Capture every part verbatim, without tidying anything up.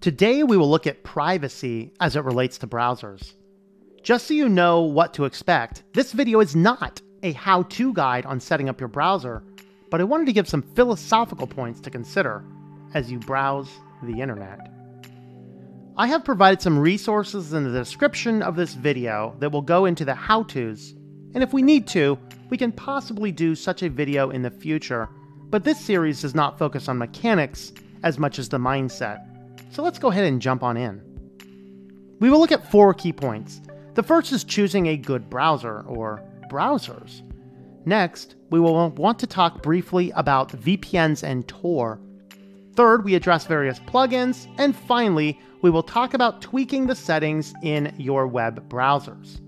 Today we will look at privacy as it relates to browsers. Just so you know what to expect, this video is not a how-to guide on setting up your browser, but I wanted to give some philosophical points to consider as you browse the internet. I have provided some resources in the description of this video that will go into the how-tos, and if we need to, we can possibly do such a video in the future, but this series does not focus on mechanics as much as the mindset. So let's go ahead and jump on in. We will look at four key points. The first is choosing a good browser or browsers. Next, we will want to talk briefly about V P Ns and Tor. Third, we address various plugins. And finally, we will talk about tweaking the settings in your web browsers.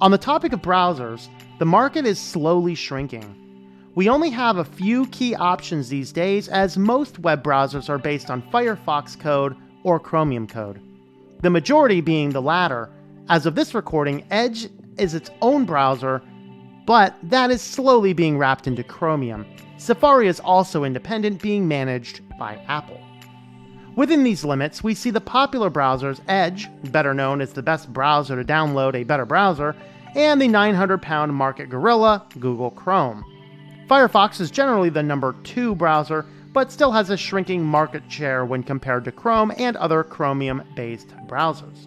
On the topic of browsers, the market is slowly shrinking. We only have a few key options these days, as most web browsers are based on Firefox code or Chromium code, the majority being the latter. As of this recording, Edge is its own browser, but that is slowly being wrapped into Chromium. Safari is also independent, being managed by Apple. Within these limits, we see the popular browsers Edge, better known as the best browser to download a better browser, and the nine hundred pound market gorilla, Google Chrome. Firefox is generally the number two browser, but still has a shrinking market share when compared to Chrome and other Chromium-based browsers.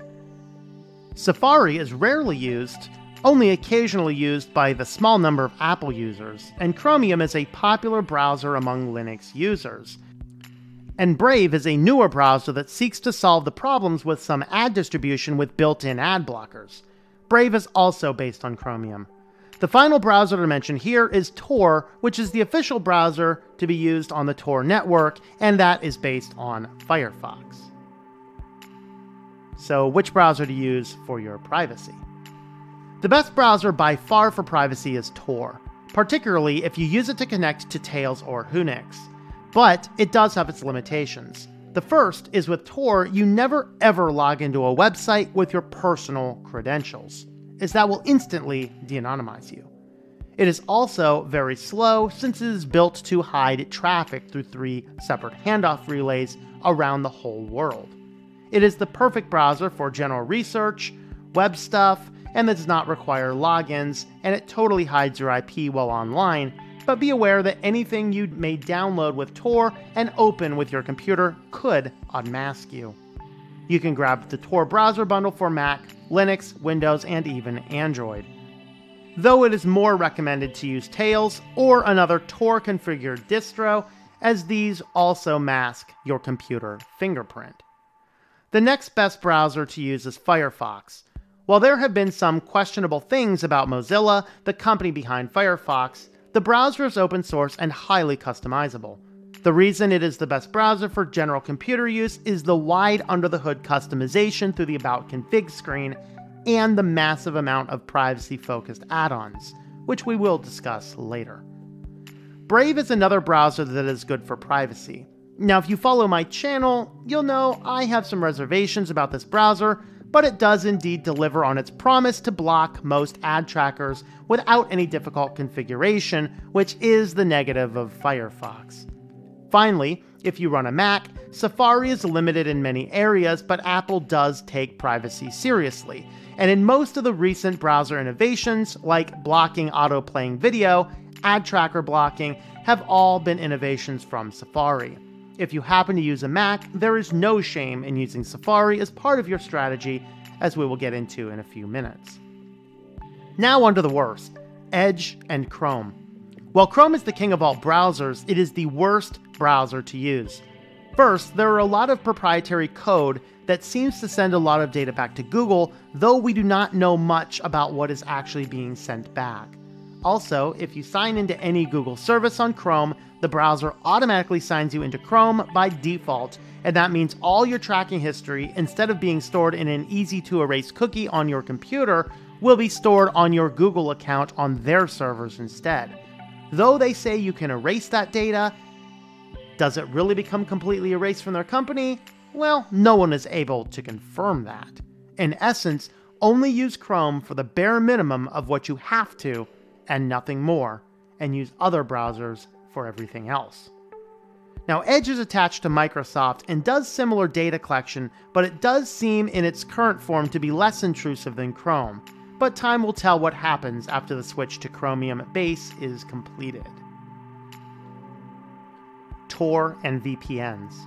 Safari is rarely used, only occasionally used by the small number of Apple users, and Chromium is a popular browser among Linux users. And Brave is a newer browser that seeks to solve the problems with some ad distribution with built-in ad blockers. Brave is also based on Chromium. The final browser to mention here is Tor, which is the official browser to be used on the Tor network, and that is based on Firefox. So which browser to use for your privacy? The best browser by far for privacy is Tor, particularly if you use it to connect to Tails or Hunix, but it does have its limitations. The first is with Tor, you never ever log into a website with your personal credentials, as that will instantly de-anonymize you. It is also very slow, since it is built to hide traffic through three separate handoff relays around the whole world. It is the perfect browser for general research, web stuff, and that does not require logins, and it totally hides your I P while online, but be aware that anything you may download with Tor and open with your computer could unmask you. You can grab the Tor browser bundle for Mac, Linux, Windows, and even Android, though it is more recommended to use Tails or another Tor-configured distro, as these also mask your computer fingerprint. The next best browser to use is Firefox. While there have been some questionable things about Mozilla, the company behind Firefox, the browser is open source and highly customizable. The reason it is the best browser for general computer use is the wide under-the-hood customization through the About config screen and the massive amount of privacy-focused add-ons, which we will discuss later. Brave is another browser that is good for privacy. Now, if you follow my channel, you'll know I have some reservations about this browser, but it does indeed deliver on its promise to block most ad trackers without any difficult configuration, which is the negative of Firefox. Finally, if you run a Mac, Safari is limited in many areas, but Apple does take privacy seriously. And in most of the recent browser innovations, like blocking auto-playing video, ad tracker blocking, have all been innovations from Safari. If you happen to use a Mac, there is no shame in using Safari as part of your strategy, as we will get into in a few minutes. Now on to the worst, Edge and Chrome. While Chrome is the king of all browsers, it is the worst browser to use. First, there are a lot of proprietary code that seems to send a lot of data back to Google, though we do not know much about what is actually being sent back. Also, if you sign into any Google service on Chrome, the browser automatically signs you into Chrome by default, and that means all your tracking history, instead of being stored in an easy-to-erase cookie on your computer, will be stored on your Google account on their servers instead. Though they say you can erase that data, does it really become completely erased from their company? Well, no one is able to confirm that. In essence, only use Chrome for the bare minimum of what you have to and nothing more, and use other browsers for everything else. Now, Edge is attached to Microsoft and does similar data collection, but it does seem in its current form to be less intrusive than Chrome. But time will tell what happens after the switch to Chromium base is completed. Tor and V P Ns.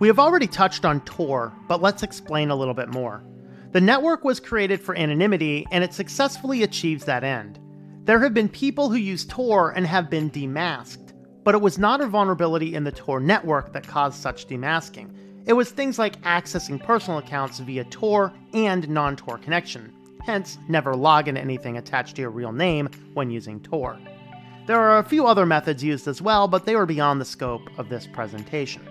We have already touched on Tor, but let's explain a little bit more. The network was created for anonymity, and it successfully achieves that end. There have been people who use Tor and have been demasked, but it was not a vulnerability in the Tor network that caused such demasking. It was things like accessing personal accounts via Tor and non-Tor connection. Hence, never log in anything attached to your real name when using Tor. There are a few other methods used as well, but they are beyond the scope of this presentation.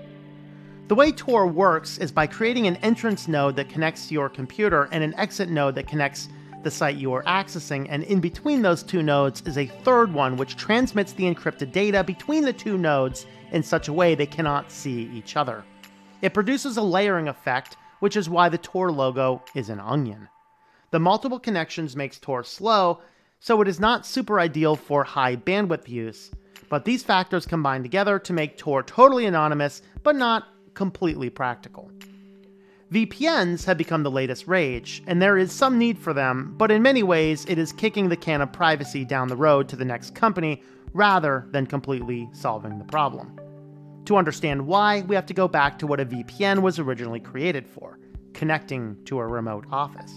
The way Tor works is by creating an entrance node that connects to your computer and an exit node that connects the site you are accessing, and in between those two nodes is a third one which transmits the encrypted data between the two nodes in such a way they cannot see each other. It produces a layering effect, which is why the Tor logo is an onion. The multiple connections makes Tor slow, so it is not super ideal for high bandwidth use, but these factors combine together to make Tor totally anonymous, but not completely practical. V P Ns have become the latest rage, and there is some need for them, but in many ways it is kicking the can of privacy down the road to the next company rather than completely solving the problem. To understand why, we have to go back to what a V P N was originally created for, connecting to a remote office.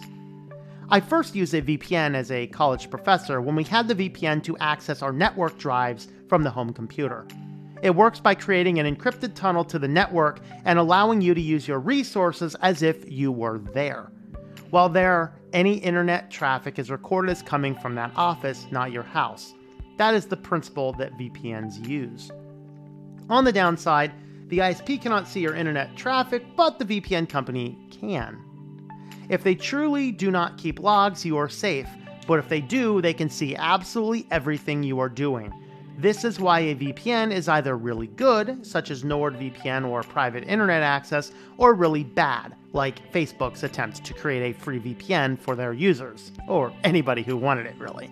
I first used a V P N as a college professor when we had the V P N to access our network drives from the home computer. It works by creating an encrypted tunnel to the network and allowing you to use your resources as if you were there. While there, any internet traffic is recorded as coming from that office, not your house. That is the principle that V P Ns use. On the downside, the I S P cannot see your internet traffic, but the V P N company can. If they truly do not keep logs, you are safe, but if they do, they can see absolutely everything you are doing. This is why a V P N is either really good, such as NordVPN or Private Internet Access, or really bad, like Facebook's attempt to create a free V P N for their users, or anybody who wanted it really.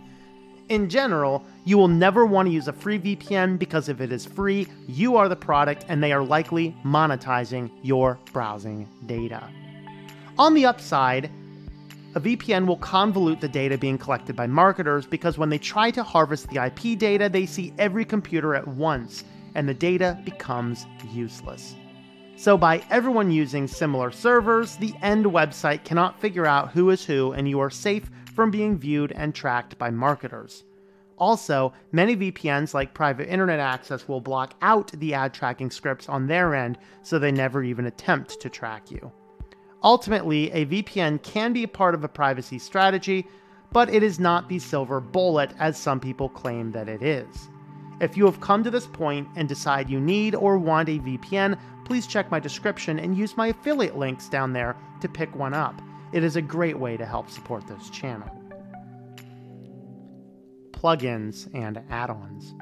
In general, you will never want to use a free V P N because if it is free, you are the product and they are likely monetizing your browsing data. On the upside, a V P N will convolute the data being collected by marketers because when they try to harvest the I P data, they see every computer at once, and the data becomes useless. So by everyone using similar servers, the end website cannot figure out who is who, and you are safe from being viewed and tracked by marketers. Also, many V P Ns like Private Internet Access will block out the ad tracking scripts on their end, so they never even attempt to track you. Ultimately, a V P N can be a part of a privacy strategy, but it is not the silver bullet as some people claim that it is. If you have come to this point and decide you need or want a V P N, please check my description and use my affiliate links down there to pick one up. It is a great way to help support this channel. Plugins and add-ons.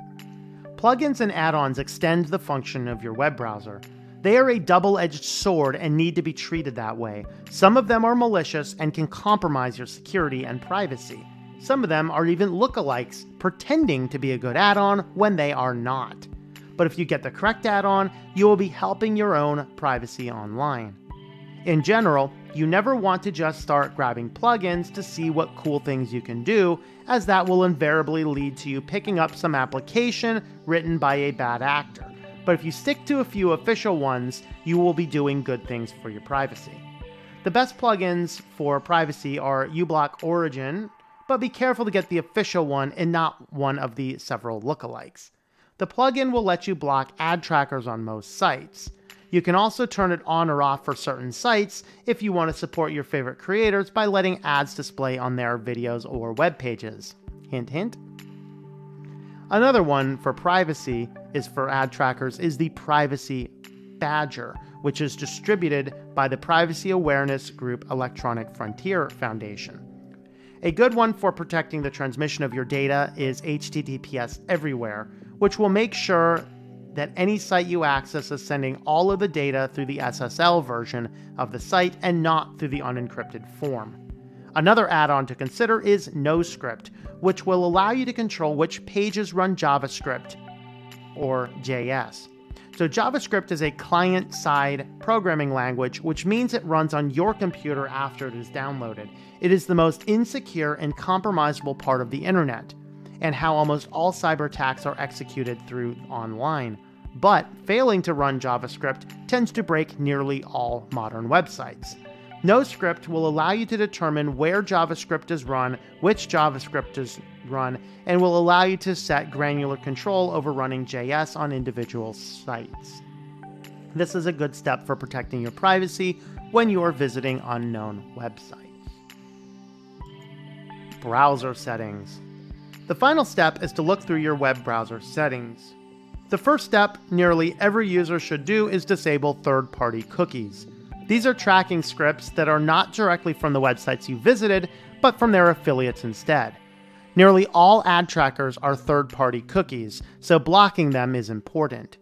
Plugins and add-ons extend the function of your web browser. They are a double-edged sword and need to be treated that way. Some of them are malicious and can compromise your security and privacy. Some of them are even lookalikes pretending to be a good add-on when they are not. But if you get the correct add-on, you will be helping your own privacy online. In general, you never want to just start grabbing plugins to see what cool things you can do, as that will invariably lead to you picking up some application written by a bad actor. But if you stick to a few official ones, you will be doing good things for your privacy. The best plugins for privacy are uBlock Origin, but be careful to get the official one and not one of the several lookalikes. The plugin will let you block ad trackers on most sites. You can also turn it on or off for certain sites if you want to support your favorite creators by letting ads display on their videos or web pages. Hint, hint. Another one for privacy is for ad trackers is the Privacy Badger, which is distributed by the privacy awareness group Electronic Frontier Foundation. A good one for protecting the transmission of your data is H T T P S Everywhere, which will make sure that any site you access is sending all of the data through the S S L version of the site and not through the unencrypted form. Another add-on to consider is NoScript, which will allow you to control which pages run JavaScript or J S. So JavaScript is a client-side programming language, which means it runs on your computer after it is downloaded. It is the most insecure and compromisable part of the internet, and how almost all cyber attacks are executed through online. But failing to run JavaScript tends to break nearly all modern websites. NoScript will allow you to determine where JavaScript is run, which JavaScript is run, and will allow you to set granular control over running J S on individual sites. This is a good step for protecting your privacy when you are visiting unknown websites. Browser settings. The final step is to look through your web browser settings. The first step nearly every user should do is disable third-party cookies. These are tracking scripts that are not directly from the websites you visited, but from their affiliates instead. Nearly all ad trackers are third-party cookies, so blocking them is important.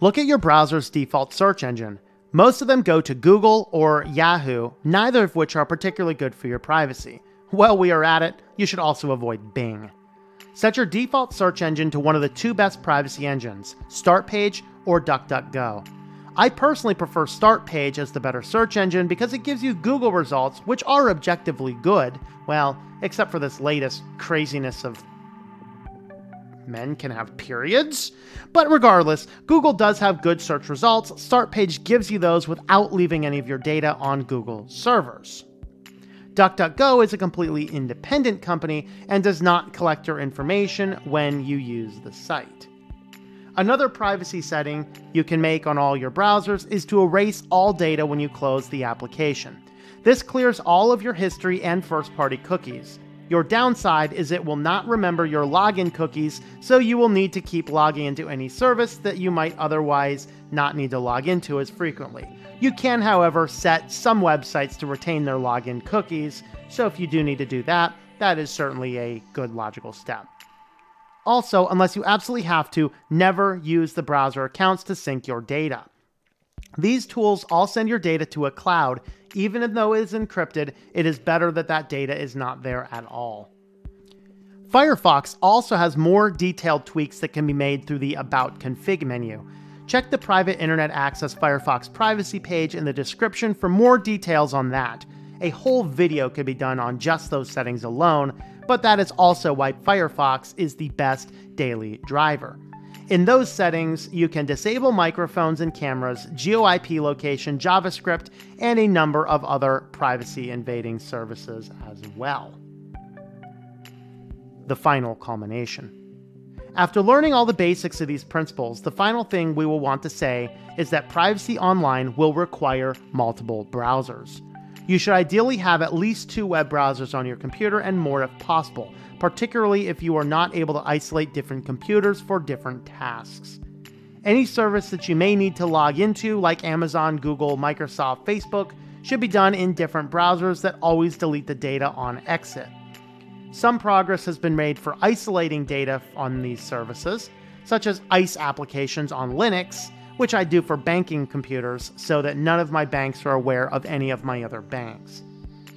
Look at your browser's default search engine. Most of them go to Google or Yahoo, neither of which are particularly good for your privacy. While we are at it, you should also avoid Bing. Set your default search engine to one of the two best privacy engines, Startpage or DuckDuckGo. I personally prefer Startpage as the better search engine because it gives you Google results, which are objectively good. Well, except for this latest craziness of men can have periods. But regardless, Google does have good search results. Startpage gives you those without leaving any of your data on Google servers. DuckDuckGo is a completely independent company and does not collect your information when you use the site. Another privacy setting you can make on all your browsers is to erase all data when you close the application. This clears all of your history and first-party cookies. Your downside is it will not remember your login cookies, so you will need to keep logging into any service that you might otherwise not need to log into as frequently. You can, however, set some websites to retain their login cookies, so if you do need to do that, that is certainly a good logical step. Also, unless you absolutely have to, never use the browser accounts to sync your data. These tools all send your data to a cloud. Even though it is encrypted, it is better that that data is not there at all. Firefox also has more detailed tweaks that can be made through the About Config menu. Check the Private Internet Access Firefox privacy page in the description for more details on that. A whole video could be done on just those settings alone, but that is also why Firefox is the best daily driver. In those settings, you can disable microphones and cameras, GeoIP location, JavaScript, and a number of other privacy-invading services as well. The final culmination. After learning all the basics of these principles, the final thing we will want to say is that privacy online will require multiple browsers. You should ideally have at least two web browsers on your computer and more if possible, particularly if you are not able to isolate different computers for different tasks. Any service that you may need to log into, like Amazon, Google, Microsoft, Facebook, should be done in different browsers that always delete the data on exit. Some progress has been made for isolating data on these services, such as ICE applications on Linux, which I do for banking computers so that none of my banks are aware of any of my other banks.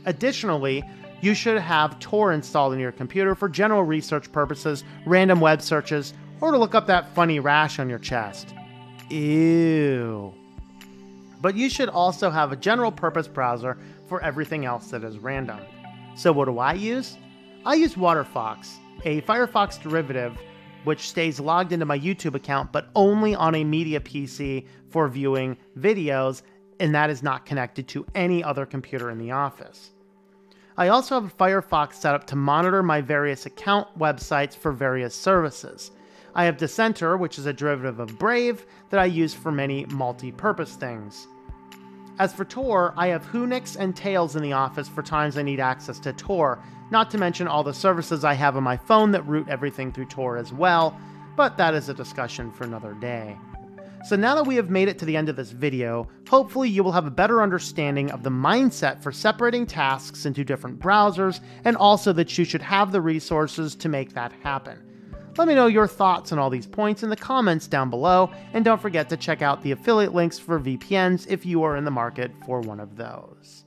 Additionally, you should have Tor installed on your computer for general research purposes, random web searches, or to look up that funny rash on your chest. Ew. But you should also have a general purpose browser for everything else that is random. So what do I use? I use Waterfox, a Firefox derivative which stays logged into my YouTube account, but only on a media P C for viewing videos, and that is not connected to any other computer in the office. I also have a Firefox set up to monitor my various account websites for various services. I have Dissenter, which is a derivative of Brave, that I use for many multi-purpose things. As for Tor, I have Hunix and Tails in the office for times I need access to Tor, not to mention all the services I have on my phone that route everything through Tor as well, but that is a discussion for another day. So now that we have made it to the end of this video, hopefully you will have a better understanding of the mindset for separating tasks into different browsers, and also that you should have the resources to make that happen. Let me know your thoughts on all these points in the comments down below, and don't forget to check out the affiliate links for V P Ns if you are in the market for one of those.